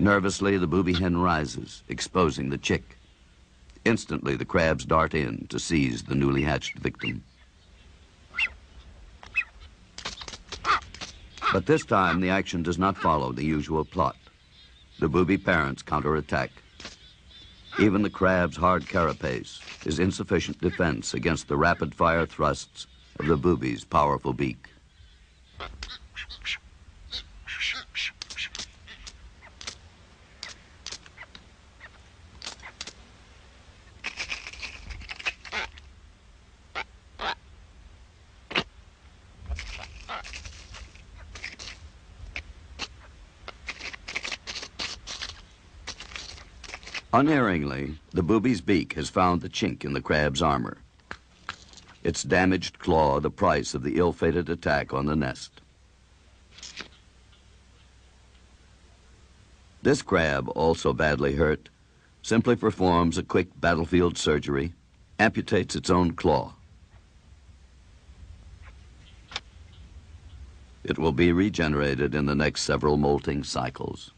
Nervously, the booby hen rises, exposing the chick. Instantly, the crabs dart in to seize the newly hatched victim. But this time, the action does not follow the usual plot. The booby parents counterattack. Even the crab's hard carapace is insufficient defense against the rapid-fire thrusts of the booby's powerful beak. Unerringly, the booby's beak has found the chink in the crab's armor. Its damaged claw, the price of the ill-fated attack on the nest. This crab, also badly hurt, simply performs a quick battlefield surgery, amputates its own claw. It will be regenerated in the next several molting cycles.